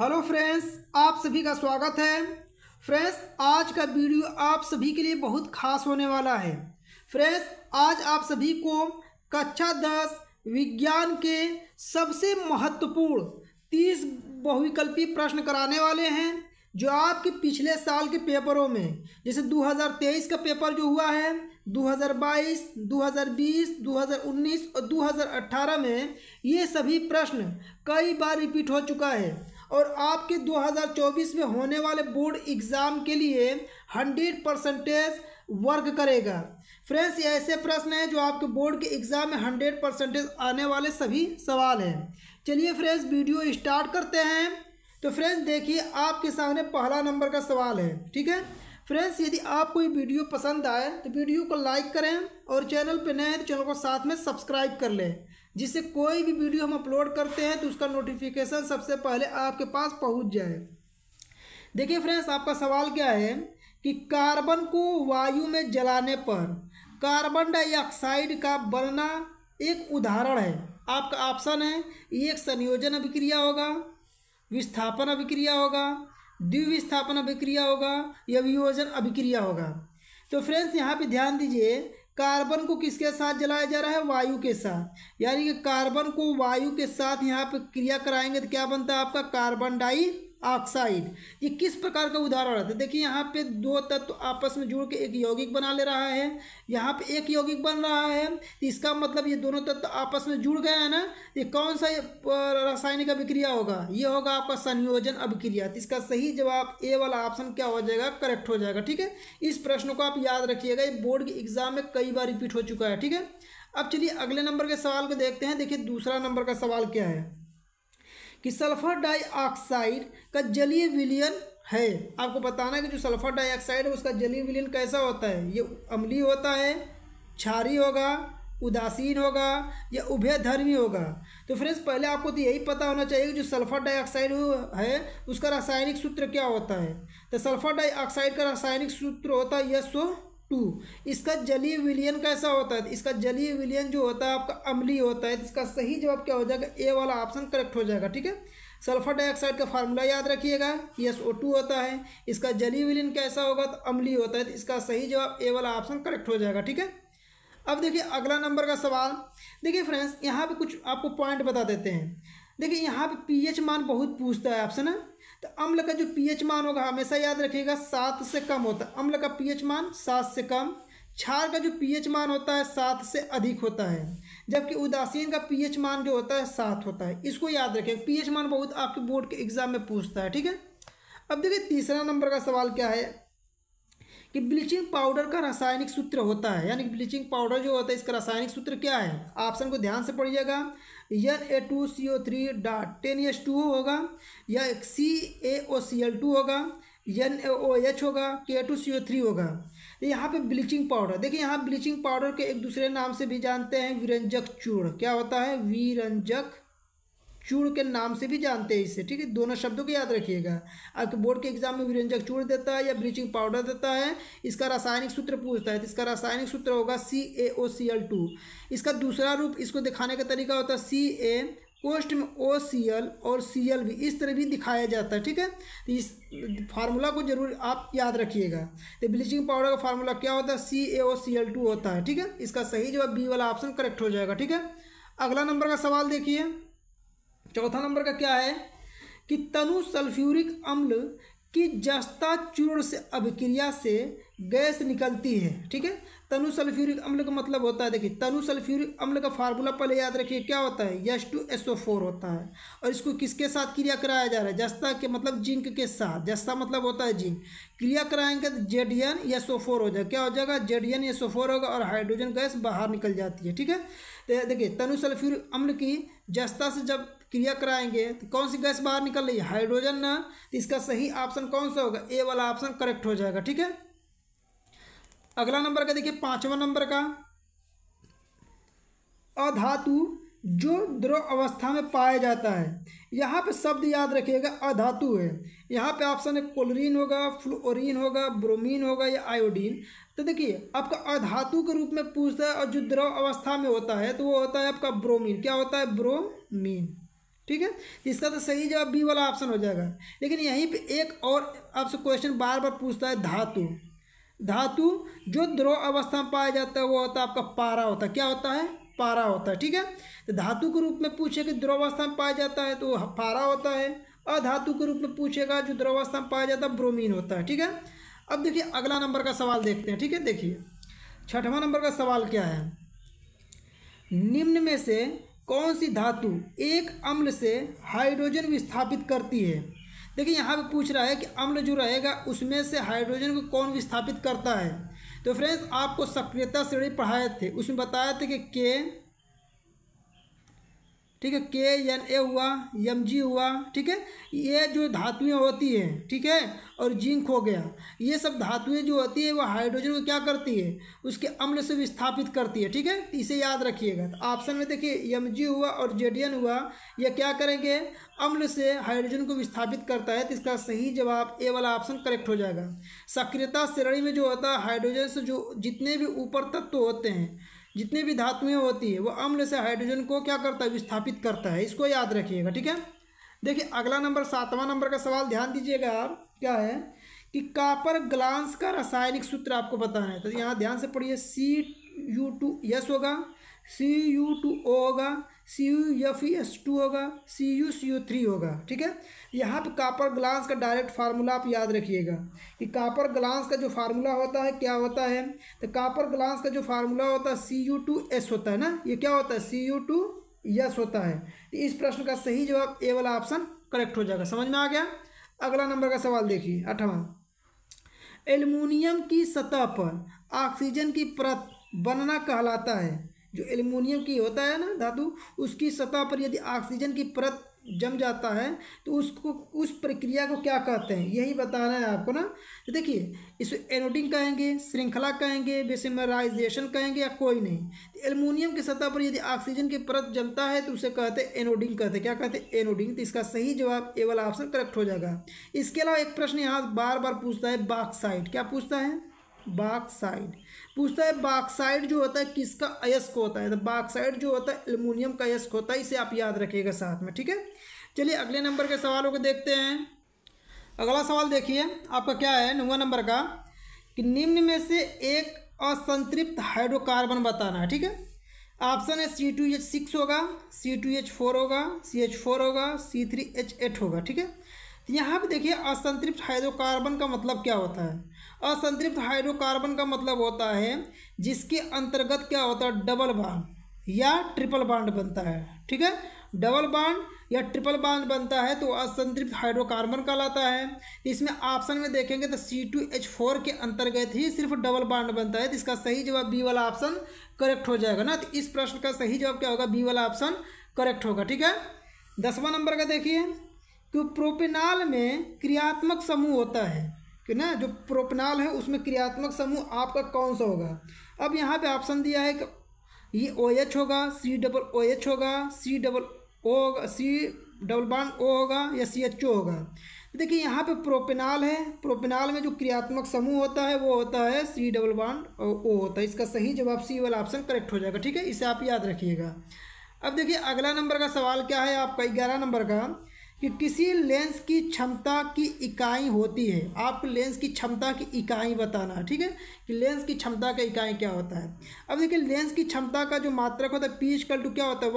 Hello friends, आप सभी का स्वागत है। फ्रेंड्स, आज का वीडियो आप सभी के लिए बहुत खास होने वाला है। फ्रेंड्स, आज आप सभी को कक्षा 10 विज्ञान के सबसे महत्वपूर्ण 30 बहुविकल्पी प्रश्न कराने वाले हैं, जो आपके पिछले साल के पेपरों में, जैसे 2023 का पेपर जो हुआ है, 2022, 2020, 2019 और 2018 में ये सभी प्रश्न कई बार रिपीट हो चुका है। और आपके 2024 में होने वाले बोर्ड एग्ज़ाम के लिए 100% वर्क करेगा। फ्रेंड्स, ये ऐसे प्रश्न हैं जो आपके बोर्ड के एग्ज़ाम में 100% आने वाले सभी सवाल हैं। चलिए फ्रेंड्स, वीडियो स्टार्ट करते हैं। तो फ्रेंड्स देखिए, आपके सामने पहला नंबर का सवाल है, ठीक है। फ्रेंड्स, यदि आपको ये वीडियो पसंद आए तो वीडियो को लाइक करें, और चैनल पर नए हैं तो चैनल को साथ में सब्सक्राइब कर लें, जिससे कोई भी वीडियो हम अपलोड करते हैं तो उसका नोटिफिकेशन सबसे पहले आपके पास पहुंच जाए। देखिए फ्रेंड्स, आपका सवाल क्या है कि कार्बन को वायु में जलाने पर कार्बन डाइऑक्साइड का बनना एक उदाहरण है। आपका ऑप्शन है, एक संयोजन अभिक्रिया होगा, विस्थापन अभिक्रिया होगा, द्विविस्थापन अभिक्रिया होगा या वियोजन अभिक्रिया होगा। तो फ्रेंड्स, यहाँ पे ध्यान दीजिए, कार्बन को किसके साथ जलाया जा रहा है? वायु के साथ। यानी कि कार्बन को वायु के साथ यहाँ पे क्रिया कराएंगे तो क्या बनता है आपका? Carbon dioxide. ये किस प्रकार का उदाहरण है? तो देखिए, यहाँ पे दो तत्व आपस में जुड़ के एक यौगिक बना ले रहा है, यहाँ पे एक यौगिक बन रहा है, तो इसका मतलब ये दोनों तत्व आपस में जुड़ गए हैं ना। ये कौन सा रासायनिक अभिक्रिया होगा? ये होगा आपका संयोजन अभिक्रिया। तो इसका सही जवाब ए वाला ऑप्शन क्या हो जाएगा? करेक्ट हो जाएगा, ठीक है। इस प्रश्न को आप याद रखिएगा, ये बोर्ड के एग्जाम में कई बार रिपीट हो चुका है, ठीक है। अब चलिए अगले नंबर के सवाल को देखते हैं। देखिए, दूसरा नंबर का सवाल क्या है कि सल्फर डाइऑक्साइड का जलीय विलयन है। आपको बताना है कि जो सल्फर डाइऑक्साइड है उसका जलीय विलयन कैसा होता है? ये अम्लीय होता है, क्षारीय होगा, उदासीन होगा या उभयधर्मी होगा। तो फ्रेंड्स, पहले आपको तो यही पता होना चाहिए कि जो सल्फर डाइऑक्साइड है उसका रासायनिक सूत्र क्या होता है। तो सल्फर डाइऑक्साइड का रासायनिक सूत्र होता है SO2। इसका जलीय विलयन कैसा होता है? इसका जलीय विलयन जो होता है आपका अम्लीय होता है। इसका सही जवाब क्या हो जाएगा? ए वाला ऑप्शन करेक्ट हो जाएगा, ठीक है। सल्फर डाइऑक्साइड का फार्मूला याद रखिएगा, SO2 होता है। इसका जलीय विलयन कैसा होगा? तो अम्लीय होता है। तो इसका सही जवाब ए वाला ऑप्शन करेक्ट हो जाएगा, ठीक है। अब देखिए अगला नंबर का सवाल। देखिए फ्रेंड्स, यहाँ पर कुछ आपको पॉइंट बता देते हैं। देखिए, यहाँ पे पीएच मान बहुत पूछता है आपसे ना। तो अम्ल का जो पीएच मान होगा हमेशा याद रखिएगा 7 से कम होता है। अम्ल का पीएच मान 7 से कम, क्षार का जो पीएच मान होता है 7 से अधिक होता है, जबकि उदासीन का पीएच मान जो होता है 7 होता है। इसको याद रखिएगा, पीएच मान बहुत आपके बोर्ड के एग्जाम में पूछता है, ठीक है। अब देखिए तीसरा नंबर का सवाल क्या है कि ब्लीचिंग पाउडर का रासायनिक सूत्र होता है। यानी कि ब्लीचिंग पाउडर जो होता है इसका रासायनिक सूत्र क्या है? ऑप्शन को ध्यान से पढ़िएगा, Na2CO3.10H2O होगा, या CaOCl2 होगा, NaOH होगा, K2CO3 होगा। यहाँ पे ब्लीचिंग पाउडर, देखिए यहाँ ब्लीचिंग पाउडर के एक दूसरे नाम से भी जानते हैं, विरंजक चूर्ण। क्या होता है? विरंजक चूर्ण के नाम से भी जानते हैं इसे, ठीक है। दोनों शब्दों को याद रखिएगा। आपके बोर्ड के एग्जाम में विरंजक चूर्ण देता है या ब्लीचिंग पाउडर देता है, इसका रासायनिक सूत्र पूछता है। तो इसका रासायनिक सूत्र होगा CaOCl2। इसका दूसरा रूप, इसको दिखाने का तरीका होता है Ca कोष्ठ में OCl और Cl भी, इस तरह भी दिखाया जाता है, ठीक है। तो इस फार्मूला को जरूर आप याद रखिएगा। तो ब्लीचिंग पाउडर का फार्मूला क्या होता है? CaOCl2 होता है, ठीक है। इसका सही जवाब बी वाला ऑप्शन करेक्ट हो जाएगा, ठीक है। अगला नंबर का सवाल देखिए, चौथा नंबर का क्या है कि तनु सल्फ्यूरिक अम्ल की जस्ता चूर्ण से अभिक्रिया से गैस निकलती है, ठीक है। तनु सल्फ्यूरिक अम्ल का मतलब होता है, देखिए तनु सल्फ्यूरिक अम्ल का फार्मूला पहले याद रखिए, क्या होता है? H2SO4 होता है। और इसको किसके साथ क्रिया कराया जा रहा है? जस्ता के मतलब जिंक के साथ, जस्ता मतलब होता है जिंक। क्रिया कराएंगे तो ZnSO4 हो जाएगा। क्या हो जाएगा? ZnSO4 होगा और हाइड्रोजन गैस बाहर निकल जाती है, ठीक है। तो देखिए, तनु सल्फ्यूरिक अम्ल की जस्ता से जब क्रिया कराएंगे तो कौन सी गैस बाहर निकल रही है? हाइड्रोजन ना। तो इसका सही ऑप्शन कौन सा होगा? ए वाला ऑप्शन करेक्ट हो जाएगा, ठीक है। अगला नंबर का देखिए, पांचवा नंबर का, अधातु जो द्रव अवस्था में पाया जाता है। यहाँ पे शब्द याद रखिएगा अधातु है। यहाँ पे ऑप्शन है क्लोरीन होगा, फ्लोरीन होगा, ब्रोमीन होगा या आयोडीन। तो देखिए, आपका अधातु के रूप में पूछता है और जो द्रव अवस्था में होता है तो वो होता है आपका ब्रोमीन। क्या होता है? ब्रोमीन, ठीक है, इसका तो सही जवाब बी वाला ऑप्शन हो जाएगा। लेकिन यहीं पे एक और आपसे क्वेश्चन बार बार पूछता है धातु। धातु जो द्रव अवस्था में पाया जाता है वो होता है आपका पारा होता है। क्या होता है? पारा होता है। ठीक है, तो धातु के रूप में पूछे कि द्रव अवस्था में पाया जाता है तो पारा होता है। अधातु के रूप में पूछेगा जो द्रव अवस्था में पाया जाता है ब्रोमीन होता है। ठीक है, अब देखिए अगला नंबर का सवाल देखते हैं। ठीक है, देखिए छठवां नंबर का सवाल क्या है। निम्न में से कौन सी धातु एक अम्ल से हाइड्रोजन विस्थापित करती है? देखिए यहाँ पे पूछ रहा है कि अम्ल जो रहेगा उसमें से हाइड्रोजन को कौन विस्थापित करता है। तो फ्रेंड्स आपको सक्रियता श्रेणी पढ़ाए थे, उसमें बताया था कि के, ठीक है, के एन ए हुआ, एम जी हुआ, ठीक है, ये जो धातुएं होती है, ठीक है, और जिंक हो गया, ये सब धातुएं जो होती है वो हाइड्रोजन को क्या करती है? उसके अम्ल से विस्थापित करती है। ठीक है, इसे याद रखिएगा। तो ऑप्शन में देखिए एम जी हुआ और जेड एन हुआ, ये क्या करेंगे? अम्ल से हाइड्रोजन को विस्थापित करता है। तो इसका सही जवाब ए वाला ऑप्शन करेक्ट हो जाएगा। सक्रियता श्रेणी में जो होता है हाइड्रोजन से जो जितने भी ऊपर तत्व होते हैं, जितने भी धातुएं होती है, वो अम्ल से हाइड्रोजन को क्या करता है? विस्थापित करता है। इसको याद रखिएगा। ठीक है, देखिए अगला नंबर सातवां नंबर का सवाल ध्यान दीजिएगा आप। क्या है कि कॉपर ग्लांस का रासायनिक सूत्र आपको बताना है। तो यहाँ ध्यान से पढ़िए, CuTS होगा, CuTO होगा, CuFeS2 होगा, CuCO3 होगा। ठीक है, यहाँ पे कॉपर ग्लांस का डायरेक्ट फार्मूला आप याद रखिएगा कि कॉपर ग्लांस का जो फार्मूला होता है क्या होता है? तो कॉपर ग्लांस का जो फार्मूला होता है CuTS होता है ना, ये क्या होता है? CuTS होता है। तो इस प्रश्न का सही जवाब ए वाला ऑप्शन करेक्ट हो जाएगा। समझ में आ गया। अगला नंबर का सवाल देखिए आठवां। एल्युमिनियम की सतह पर ऑक्सीजन की परत बनना कहलाता है। जो एल्युमिनियम की होता है ना धातु, उसकी सतह पर यदि ऑक्सीजन की परत जम जाता है तो उसको, उस प्रक्रिया को क्या कहते हैं? यही बताना है आपको ना। तो देखिए इसे एनोडिंग कहेंगे, श्रृंखला कहेंगे, बेसिमराइजेशन कहेंगे, या कोई नहीं। तो एल्युमिनियम की सतह पर यदि ऑक्सीजन की परत जमता है तो उसे कहते हैं एनोडिंग। कहते हैं क्या? कहते हैं एनोडिंग। तो इसका सही जवाब ए वाला ऑप्शन करेक्ट हो जाएगा। इसके अलावा एक प्रश्न यहाँ बार बार पूछता है बॉक्साइट। क्या पूछता है? बॉक्साइट पूछता है। बॉक्साइट जो होता है किसका अयस्क होता है? तो बॉक्साइट जो होता है एल्युमिनियम का अयस्क होता है। इसे आप याद रखिएगा साथ में। ठीक है, चलिए अगले नंबर के सवालों को देखते हैं। अगला सवाल देखिए आपका क्या है, 9वां नंबर का, कि निम्न में से एक असंतृप्त हाइड्रोकार्बन बताना है। ठीक है, ऑप्शन है C2H6 होगा, C2H4 होगा, CH4 होगा, C3H8 होगा। ठीक है, यहाँ पे देखिए असंतृप्त हाइड्रोकार्बन का मतलब क्या होता है? असंतृप्त हाइड्रोकार्बन का मतलब होता है जिसके अंतर्गत क्या होता है? डबल बांड या ट्रिपल बांड बनता है। ठीक है, डबल बांड या ट्रिपल बांड बनता है तो असंतृप्त हाइड्रोकार्बन कहलाता है। इसमें ऑप्शन में देखेंगे तो C2H4 के अंतर्गत ही सिर्फ डबल बांड बनता है। तो इसका सही जवाब बी वाला ऑप्शन करेक्ट हो जाएगा ना। तो इस प्रश्न का सही जवाब क्या होगा? बी वाला ऑप्शन करेक्ट होगा। ठीक है, 10वां नंबर का देखिए कि प्रोपेनॉल में क्रियात्मक समूह होता है कि ना, जो प्रोपेनॉल है उसमें क्रियात्मक समूह आपका कौन सा होगा? अब यहाँ पे ऑप्शन दिया है कि ये OH होगा, COOH होगा, C डबल बांड O होगा, या CHO होगा। देखिए यहाँ पे प्रोपेनॉल है, प्रोपेनॉल में जो क्रियात्मक समूह होता है वो होता है C डबल बांड O होता है। इसका सही जवाब C वाला ऑप्शन करेक्ट हो जाएगा। ठीक है, इसे आप याद रखिएगा। अब देखिए अगला नंबर का सवाल क्या है आपका, 11 नंबर का, कि किसी लेंस की क्षमता की इकाई होती है। आपको लेंस की क्षमता की इकाई बताना है। ठीक है, कि लेंस की क्षमता का इकाई क्या होता है? अब देखिए लेंस की क्षमता का जो मात्रक होता है P= क्या होता है?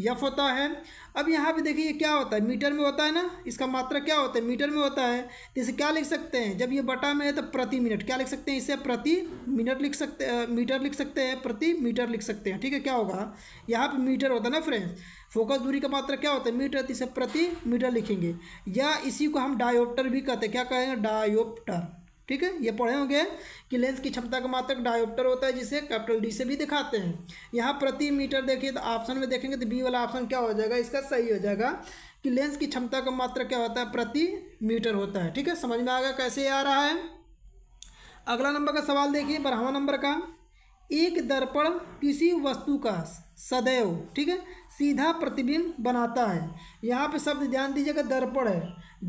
1/f होता है। अब यहाँ पे देखिए क्या होता है? मीटर में होता है ना, इसका मात्रक क्या होता है? मीटर में होता है। तो इसे क्या लिख सकते हैं? जब ये बटा में है तो प्रति मिनट क्या लिख सकते हैं? इसे प्रति मिनट लिख सकते हैं, मीटर लिख सकते हैं, प्रति मीटर लिख सकते हैं। ठीक है, क्या होगा? यहाँ पे मीटर होता है ना फ्रेंड्स, फोकस दूरी का मात्रक क्या होता है? मीटर। तो इसे प्रति मीटर लिखेंगे, या इसी को हम डायोप्टर भी कहते हैं। क्या कहेंगे? डायोप्टर। ठीक है, ये पढ़े होंगे कि लेंस की क्षमता का मात्रक डायोप्टर होता है, जिसे D से भी दिखाते हैं। यहाँ प्रति मीटर देखिए, तो ऑप्शन में देखेंगे तो B वाला ऑप्शन क्या हो जाएगा? इसका सही हो जाएगा कि लेंस की क्षमता का मात्रक क्या होता है? प्रति मीटर होता है। ठीक है, समझ में आ गया कैसे आ रहा है। अगला नंबर का सवाल देखिए 12वां नंबर का, एक दर्पण किसी वस्तु का सदैव, ठीक है, सीधा प्रतिबिंब बनाता है। यहाँ पे शब्द ध्यान दीजिएगा दर्पण है,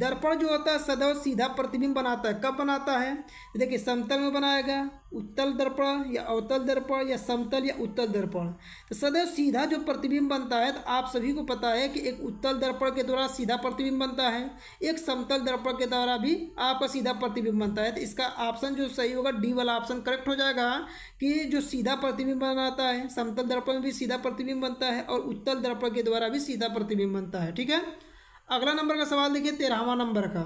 दर्पण जो होता है सदैव सीधा प्रतिबिंब बनाता है। कब बनाता है? देखिए समतल में बनाएगा, उत्तल दर्पण या अवतल दर्पण या समतल या उत्तल दर्पण, तो सदैव सीधा जो प्रतिबिंब बनता है, तो आप सभी को पता है कि एक उत्तल दर्पण के द्वारा सीधा प्रतिबिंब बनता है, एक समतल दर्पण के द्वारा भी आपका सीधा प्रतिबिंब बनता है। तो इसका ऑप्शन जो सही होगा डी वाला ऑप्शन करेक्ट हो जाएगा कि जो सीधा प्रतिबिंब बनाता है, समतल दर्पण भी सीधा प्रतिबिंब बनता है और उत्तल दर्पण के द्वारा भी सीधा प्रतिबिंब बनता है। ठीक है, अगला नंबर का सवाल देखिए 13वां नंबर का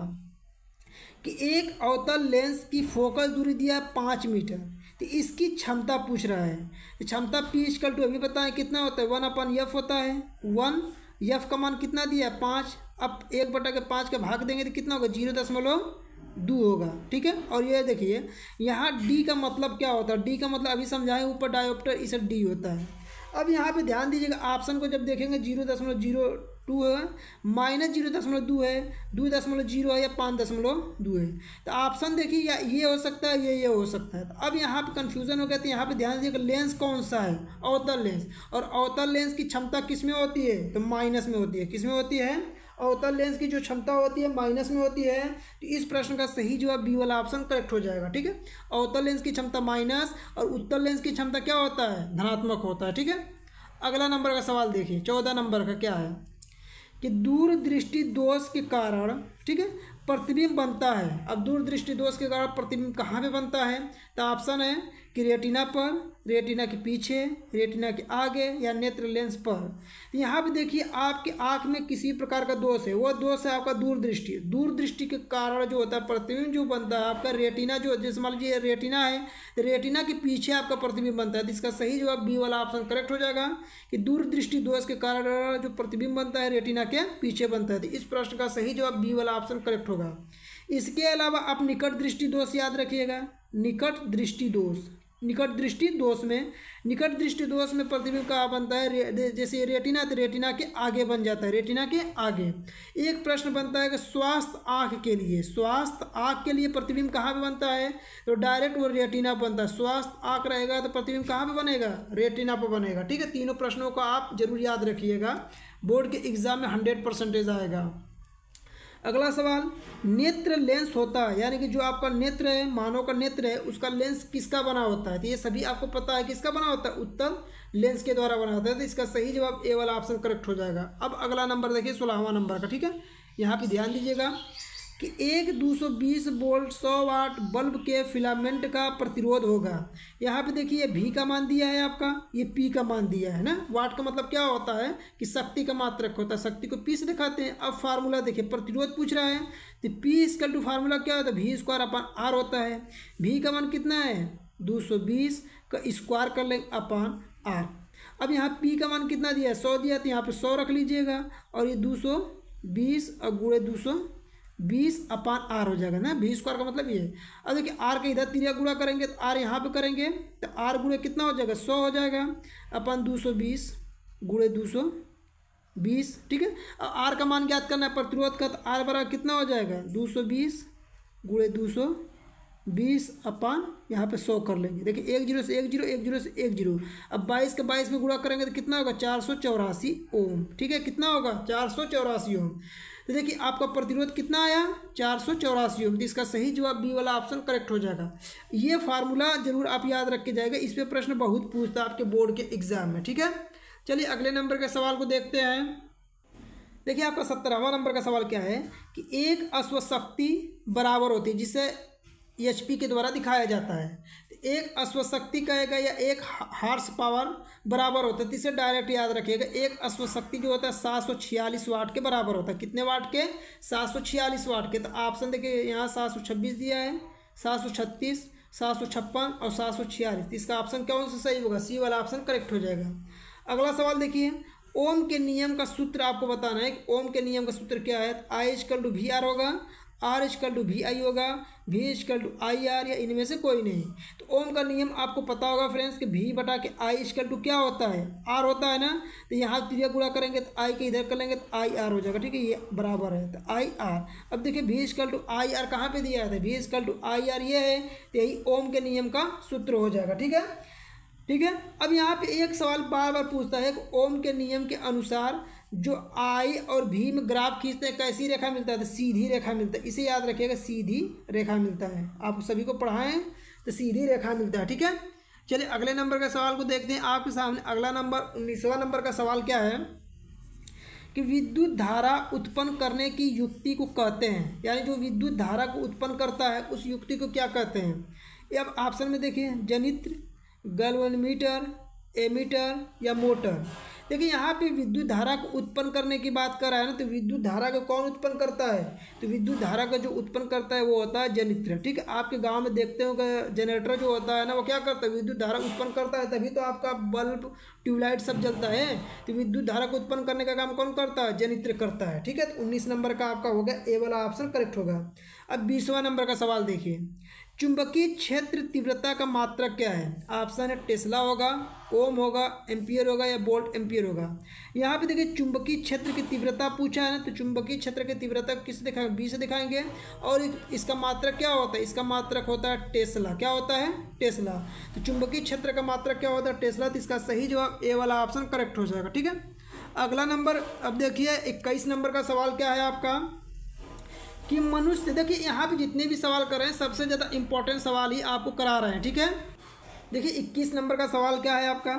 कि एक अवतल लेंस की फोकस दूरी दिया है 5 मीटर, तो इसकी क्षमता पूछ रहा है। क्षमता P इक्वल टू अभी बताएं कितना होता है, 1/f होता है। 1f का मान कितना दिया है 5, अब 1/5 का भाग देंगे तो कितना होगा 0.2 होगा। ठीक है, और ये देखिए यहाँ D का मतलब क्या होता है, D का मतलब अभी समझाएं ऊपर डायोप्टर, इसे D होता है। अब यहाँ पे ध्यान दीजिएगा ऑप्शन को जब देखेंगे 0.02 है, -0.2 है, 2.0 है या 5.2 है, तो ऑप्शन देखिए या ये हो सकता है, ये हो सकता है। तो अब यहाँ पे कन्फ्यूजन हो गया, तो यहाँ पे ध्यान दीजिएगा लेंस कौन सा है, अवतल लेंस, और अवतल लेंस की क्षमता किस में होती है, तो माइनस में होती है। किस में होती है? अवतल लेंस की जो क्षमता होती है माइनस में होती है। तो इस प्रश्न का सही जवाब बी वाला ऑप्शन करेक्ट हो जाएगा। ठीक है, अवतल लेंस की क्षमता माइनस और उत्तल लेंस की क्षमता क्या होता है, धनात्मक होता है। ठीक है, अगला नंबर का सवाल देखिए 14 नंबर का क्या है कि दूरदृष्टि दोष के कारण, ठीक है, प्रतिबिंब बनता है। अब दूरदृष्टि दोष के कारण प्रतिबिंब कहाँ पे बनता है, तो ऑप्शन है कि रेटिना पर, रेटिना के पीछे, रेटिना के आगे या नेत्र लेंस पर। तो यहाँ पे देखिए आपकी आँख में किसी प्रकार का दोष है, वो दोष है आपका दूरदृष्टि। दूरदृष्टि के कारण जो होता है प्रतिबिंब जो बनता है आपका रेटिना, जो जैसे मान लीजिए रेटिना है, रेटिना के पीछे आपका प्रतिबिंब बनता है। तो इसका सही जवाब बी वाला ऑप्शन करेक्ट हो जाएगा कि दूरदृष्टि दोष के कारण जो प्रतिबिंब बनता है रेटिना के पीछे बनता है। तो इस प्रश्न का सही जवाब बी वाला ऑप्शन करेक्ट होगा। इसके अलावा आप निकट दृष्टि दोष याद रखिएगा, निकट दृष्टि दोष में प्रतिबिंब कहाँ बनता है, जैसे रेटिना, तो रेटिना के आगे बन जाता है, रेटिना के आगे। एक प्रश्न बनता है कि स्वास्थ्य आँख के लिए, स्वास्थ्य आँख के लिए प्रतिबिंब कहाँ पे बनता है, तो डायरेक्ट वो रेटिना बनता है। स्वास्थ्य आँख रहेगा तो प्रतिबिंब कहाँ पे बनेगा, रेटिना पर बनेगा। ठीक है, तीनों प्रश्नों को आप जरूर याद रखिएगा, बोर्ड के एग्जाम में 100% आएगा। अगला सवाल, नेत्र लेंस होता है, यानी कि जो आपका नेत्र है, मानव का नेत्र है, उसका लेंस किसका बना होता है, तो ये सभी आपको पता है किसका बना होता है, उत्तल लेंस के द्वारा बना होता है। तो इसका सही जवाब ए वाला ऑप्शन करेक्ट हो जाएगा। अब अगला नंबर देखिए 16वां नंबर का। ठीक है, यहाँ पे ध्यान दीजिएगा कि एक 220 वोल्ट 100 वाट बल्ब के फिलामेंट का प्रतिरोध होगा। यहाँ पे देखिए V का मान दिया है आपका, ये P का मान दिया है ना, वाट का मतलब क्या होता है कि शक्ति का मात्रक होता है, शक्ति को P से दिखाते हैं। अब फार्मूला देखिए, प्रतिरोध पूछ रहा है, तो P इक्वल टू फार्मूला क्या होता है, V² R होता है। V का मान कितना है 220 का स्क्वायर कर लेंगे अपान R। अब यहाँ P का मान कितना दिया है 100 दिया, तो यहाँ पर 100 रख लीजिएगा और ये 220 और गुणे 220/R हो जाएगा ना, V² का मतलब ये। अब देखिए R के इधर 3 गुणा करेंगे तो R यहाँ पे करेंगे, तो R गुणे कितना हो जाएगा 100 हो जाएगा अपन 220 गुणे 220। ठीक है, अब R का मान ज्ञात करना है प्रतिरोध का, तो R बराबर कितना हो जाएगा 220 गुणे 220 यहाँ पे 100 कर लेंगे। देखिए 1 0 से 1 0 1 0 से 1 0, अब 22 का 22 में गुणा करेंगे तो कितना होगा 484 ओम। ठीक है, कितना होगा 484 ओम। तो देखिए आपका प्रतिरोध कितना आया 484 ओम। तो इसका सही जवाब बी वाला ऑप्शन करेक्ट हो जाएगा। ये फार्मूला जरूर आप याद रख के जाएगा, इस पर प्रश्न बहुत पूछता है आपके बोर्ड के एग्जाम में। ठीक है, चलिए अगले नंबर के सवाल को देखते हैं। देखिए आपका 17वां नंबर का सवाल क्या है कि एक अश्वशक्ति बराबर होती है जिसे HP के द्वारा दिखाया जाता है, एक अश्वशक्ति कहेगा या एक हार्स पावर बराबर होता है। इसे डायरेक्ट याद रखिएगा, एक अश्वशक्ति जो होता है 746 वाट के बराबर होता है। कितने वाट के, 746 वाट के। तो ऑप्शन देखिए यहाँ 726 दिया है, 736, 756 और 746। इसका ऑप्शन कौन सा सही होगा, सी वाला ऑप्शन करेक्ट हो जाएगा। अगला सवाल देखिए, ओम के नियम का सूत्र आपको बताना है कि ओम के नियम का सूत्र क्या है। तो I=VR होगा, R=VI होगा, V=IR या इनमें से कोई नहीं। तो ओम का नियम आपको पता होगा फ्रेंड्स कि V/I= क्या होता है, R होता है ना। तो यहाँ 3 गुणा करेंगे तो I के इधर कर लेंगे तो IR हो जाएगा। ठीक है, ये बराबर है तो IR। अब देखिए V=IR कहाँ पे दिया है, V=IR ये है, यही ओम के नियम का सूत्र हो जाएगा। ठीक है, ठीक है। अब यहाँ पे एक सवाल बार बार पूछता है कि ओम के नियम के अनुसार जो आई और भी में ग्राफ खींचते हैं कैसी रेखा मिलता है, तो सीधी रेखा मिलता है। इसे याद रखिएगा, सीधी रेखा मिलता है, आप सभी को पढ़ाएं तो सीधी रेखा मिलता है, ठीक है। चलिए अगले नंबर का सवाल को देखते हैं आपके सामने। अगला नंबर 19वां नंबर का सवाल क्या है कि विद्युत धारा उत्पन्न करने की युक्ति को कहते हैं, यानी जो विद्युत धारा को उत्पन्न करता है उस युक्ति को क्या कहते हैं। अब ऑप्शन में देखिए जनित्र, गैल्वानोमीटर, एमीटर या मोटर। देखिए यहाँ पे विद्युत धारा को उत्पन्न करने की बात कर रहा है ना, तो विद्युत धारा को कौन उत्पन्न करता है, तो विद्युत धारा का जो उत्पन्न करता है वो होता है जनित्र, ठीक है। आपके गांव में देखते हो कि जनरेटर जो होता है ना वो क्या करता है, विद्युत धारा उत्पन्न करता है, तभी तो आपका बल्ब, ट्यूबलाइट सब जलता है। तो विद्युत धारा को उत्पन्न करने का काम कौन करता है, जनित्र करता है, ठीक है। तो 19 नंबर का आपका होगा ए वाला ऑप्शन करेक्ट होगा। अब 20वां नंबर का सवाल देखिए, चुंबकीय क्षेत्र तीव्रता का मात्रक क्या है। ऑप्शन है टेस्ला होगा, ओम होगा, एम्पियर होगा या वोल्ट एम्पियर होगा। यहाँ पे देखिए चुंबकीय क्षेत्र की तीव्रता पूछा है ना, तो चुंबकीय क्षेत्र की तीव्रता किससे दिखाएंगे, बी से दिखाएंगे। और इसका मात्रक क्या होता है, इसका मात्रक होता है टेस्ला। क्या होता है, टेस्ला। तो चुंबकीय क्षेत्र का मात्रक क्या होता है, टेस्ला। तो इसका सही जवाब ए वाला ऑप्शन करेक्ट हो जाएगा, ठीक है। अगला नंबर अब देखिए 21 नंबर का सवाल क्या है आपका कि मनुष्य, देखिए यहाँ पे जितने भी सवाल कर रहे हैं सबसे ज़्यादा इम्पोर्टेंट सवाल ही आपको करा रहे हैं, ठीक है। देखिए 21 नंबर का सवाल क्या है आपका,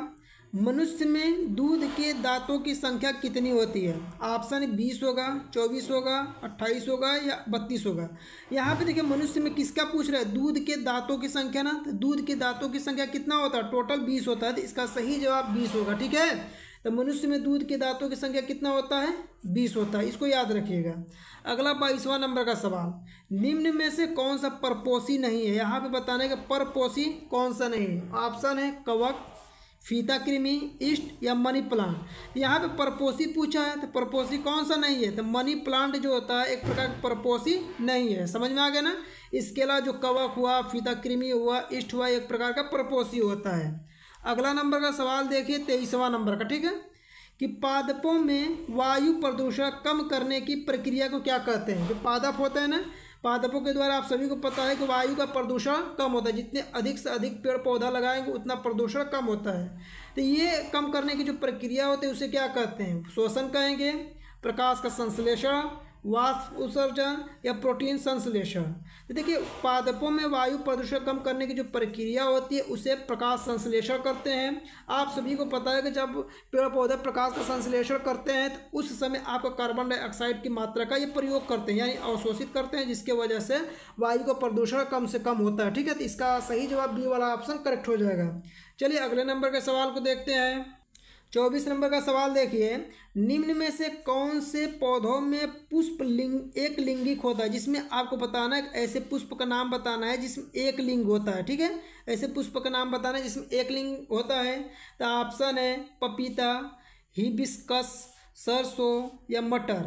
मनुष्य में दूध के दांतों की संख्या कितनी होती है। ऑप्शन 20 होगा, 24 होगा, 28 होगा या 32 होगा। यहाँ पे देखिए मनुष्य में किसका पूछ रहा है, दूध के दांतों की संख्या ना, तो दूध के दांतों की संख्या कितना होता है, टोटल 20 होता है। तो इसका सही जवाब 20 होगा, ठीक है। तो मनुष्य में दूध के दांतों की संख्या कितना होता है, 20 होता है, इसको याद रखिएगा। अगला 22वां नंबर का सवाल, निम्न में से कौन सा परपोषी नहीं है। यहाँ पे बताने का परपोषी कौन सा नहीं है। ऑप्शन है कवक, फीता कृमि, ईस्ट या मनी प्लांट। यहाँ पे परपोषी पूछा है, तो परपोषी कौन सा नहीं है, तो मनी प्लांट जो होता है एक प्रकार का परपोषी नहीं है, समझ में आ गया ना। इसके अलावा जो कवक हुआ, फीता कृमि हुआ, ईस्ट हुआ, एक प्रकार का परपोषी होता है। अगला नंबर का सवाल देखिए 23वां नंबर का, ठीक है, कि पादपों में वायु प्रदूषण कम करने की प्रक्रिया को क्या कहते हैं। जो पादप होते हैं ना, पादपों के द्वारा आप सभी को पता है कि वायु का प्रदूषण कम होता है, जितने अधिक से अधिक पेड़ पौधा लगाएंगे उतना प्रदूषण कम होता है। तो ये कम करने की जो प्रक्रिया होती है उसे क्या कहते हैं, श्वसन कहेंगे, प्रकाश का संश्लेषण, वाष्प उत्सर्जन या प्रोटीन संश्लेषण। तो देखिए पादपों में वायु प्रदूषण कम करने की जो प्रक्रिया होती है उसे प्रकाश संश्लेषण करते हैं। आप सभी को पता है कि जब पेड़ पौधे प्रकाश का संश्लेषण करते हैं तो उस समय आपका कार्बन डाइऑक्साइड की मात्रा का ये प्रयोग करते हैं, यानी अवशोषित करते हैं, जिसके वजह से वायु का प्रदूषण कम से कम होता है, ठीक है। तो इसका सही जवाब बी वाला ऑप्शन करेक्ट हो जाएगा। चलिए अगले नंबर के सवाल को देखते हैं। 24 नंबर का सवाल देखिए, निम्न में से कौन से पौधों में पुष्प लिंग एक लिंगिक होता है। जिसमें आपको बताना है ऐसे पुष्प का नाम बताना है जिसमें एक लिंग होता है, ठीक है। ऐसे पुष्प का नाम बताना है जिसमें एक लिंग होता है। तो ऑप्शन है पपीता, हिबिस्कस, सरसों या मटर।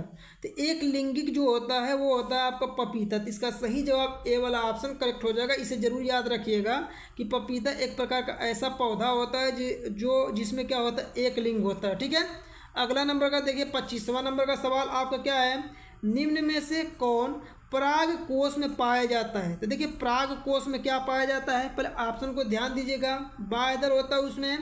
तो एक लिंगिक जो होता है वो होता है आपका पपीता। तो इसका सही जवाब ए वाला ऑप्शन करेक्ट हो जाएगा। इसे ज़रूर याद रखिएगा कि पपीता एक प्रकार का ऐसा पौधा होता है जो जिसमें क्या होता है, एक लिंग होता है, ठीक है। अगला नंबर का देखिए 25वां नंबर का सवाल आपका क्या है, निम्न में से कौन पराग कोश में पाया जाता है। तो देखिए पराग कोश में क्या पाया जाता है, पहले ऑप्शन को ध्यान दीजिएगा, बाह्यदल होता है, उसमें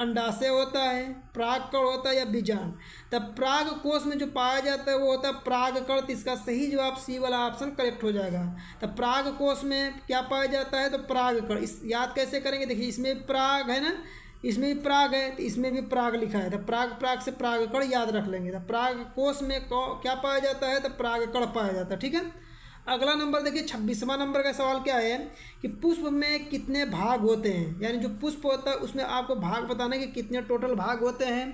अंडाशय होता है, परागकण होता है या बीजाणु। तब पराग कोश में जो पाया जाता है वो होता है परागकण। तो इसका सही जवाब सी वाला ऑप्शन करेक्ट हो जाएगा। तब पराग कोश में क्या पाया जाता है, तो परागकण। इस याद कैसे करेंगे, देखिए इसमें पराग है ना, इसमें भी पराग है, तो इसमें भी पराग लिखा है, तो पराग से परागकण याद रख लेंगे। तो पराग कोश में क्या पाया जाता है, तो परागकण पाया जाता है, ठीक है। अगला नंबर देखिए 26वां नंबर का सवाल क्या है कि पुष्प में कितने भाग होते हैं, यानी जो पुष्प होता है उसमें आपको भाग बताना है कि कितने टोटल भाग होते हैं।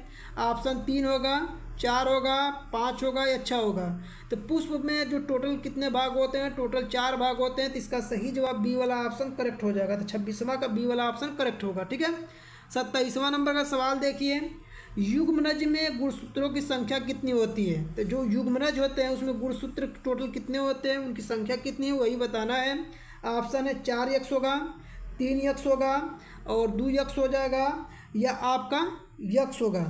ऑप्शन 3 होगा, 4 होगा, 5 होगा या 6 होगा। तो पुष्प में जो टोटल कितने भाग होते हैं, टोटल 4 भाग होते हैं। तो इसका सही जवाब बी वाला ऑप्शन करेक्ट हो जाएगा। तो 26वां का बी वाला ऑप्शन करेक्ट होगा, ठीक है। 27वां नंबर का सवाल देखिए, युग्मनज में गुणसूत्रों की संख्या कितनी होती है। तो जो युग्मनज होते हैं उसमें गुणसूत्र टोटल कितने होते हैं, उनकी संख्या कितनी है वही बताना है। ऑप्शन है 4x होगा, 3x होगा और 2x हो जाएगा या आपका x होगा।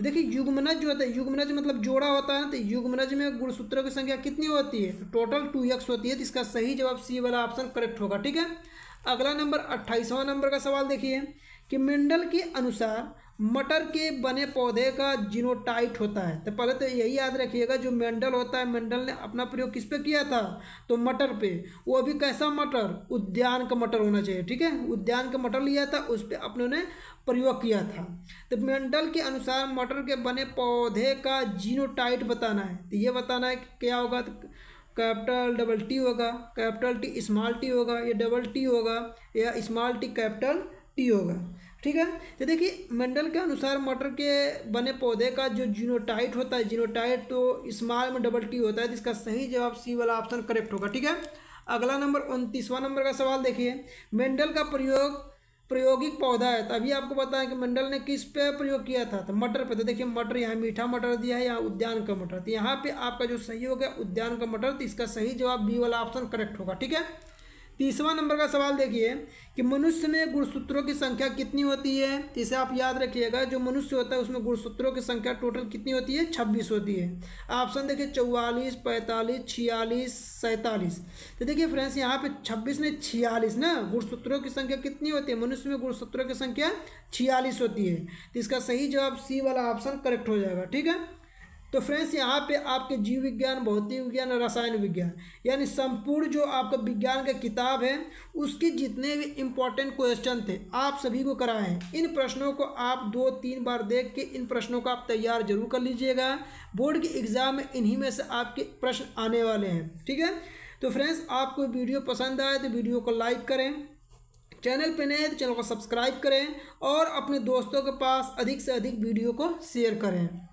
देखिए युग्मनज जो होता है, युग्मनज मतलब जोड़ा होता है ना, तो युग्मनज में गुणसूत्रों की संख्या कितनी होती है, टोटल 2x होती है। तो इसका सही जवाब सी वाला ऑप्शन करेक्ट होगा, ठीक है। अगला नंबर 28वां नंबर का सवाल देखिए कि मेंडल के अनुसार मटर के बने पौधे का जीनोटाइप होता है। तो पहले तो यही याद रखिएगा, जो मेंडल होता है, मेंडल ने अपना प्रयोग किस पे किया था, तो मटर पे। वो भी कैसा मटर, उद्यान का मटर होना चाहिए, ठीक है, उद्यान का मटर लिया था, उस पर अपनों ने प्रयोग किया था। तो मेंडल के अनुसार मटर के बने पौधे का जीनोटाइप बताना है। तो ये बताना है कि क्या होगा, तो कैपिटल डबल टी होगा, कैपिटल टी स्मॉल टी होगा, या डबल टी होगा, या स्मॉल टी कैपिटल टी होगा, ठीक है। तो देखिए मेंडल के अनुसार मटर के बने पौधे का जो जीनोटाइप होता है, जीनोटाइप तो स्मॉल में डबल टी होता है, तो इसका सही जवाब सी वाला ऑप्शन करेक्ट होगा, ठीक है। अगला नंबर 29वां नंबर का सवाल देखिए, मेंडल का प्रयोग प्रायोगिक पौधा है। तो अभी आपको बताएं कि मेंडल ने किस पे प्रयोग किया था, तो मटर पे। तो देखिए मटर, यहाँ मीठा मटर दिया है, यहाँ उद्यान का मटर, तो यहाँ पे आपका जो सही होगा उद्यान का मटर, तो इसका सही जवाब बी वाला ऑप्शन करेक्ट होगा, ठीक है। 30वां नंबर का सवाल देखिए कि मनुष्य में गुणसूत्रों की संख्या कितनी होती है। तो इसे आप याद रखिएगा, जो मनुष्य होता है उसमें गुणसूत्रों की संख्या टोटल कितनी होती है, 26 होती है। ऑप्शन देखिए 44, 45, 46, 47। तो देखिए फ्रेंड्स यहाँ पे 26 ने 46 ना, गुणसूत्रों की संख्या कितनी होती है, मनुष्य में गुणसूत्रों की संख्या 46 होती है, तो इसका सही जवाब सी वाला ऑप्शन करेक्ट हो जाएगा, ठीक है। तो फ्रेंड्स यहाँ पे आपके जीव विज्ञान, भौतिक विज्ञान, रसायन विज्ञान, यानी संपूर्ण जो आपका विज्ञान का किताब है, उसके जितने भी इम्पोर्टेंट क्वेश्चन थे आप सभी को कराए हैं। इन प्रश्नों को आप 2-3 बार देख के इन प्रश्नों को आप तैयार जरूर कर लीजिएगा। बोर्ड के एग्जाम में इन्हीं में से आपके प्रश्न आने वाले हैं, ठीक है। तो फ्रेंड्स आपको वीडियो पसंद आए तो वीडियो को लाइक करें, चैनल पर नए तो चैनल को सब्सक्राइब करें, और अपने दोस्तों के पास अधिक से अधिक वीडियो को शेयर करें।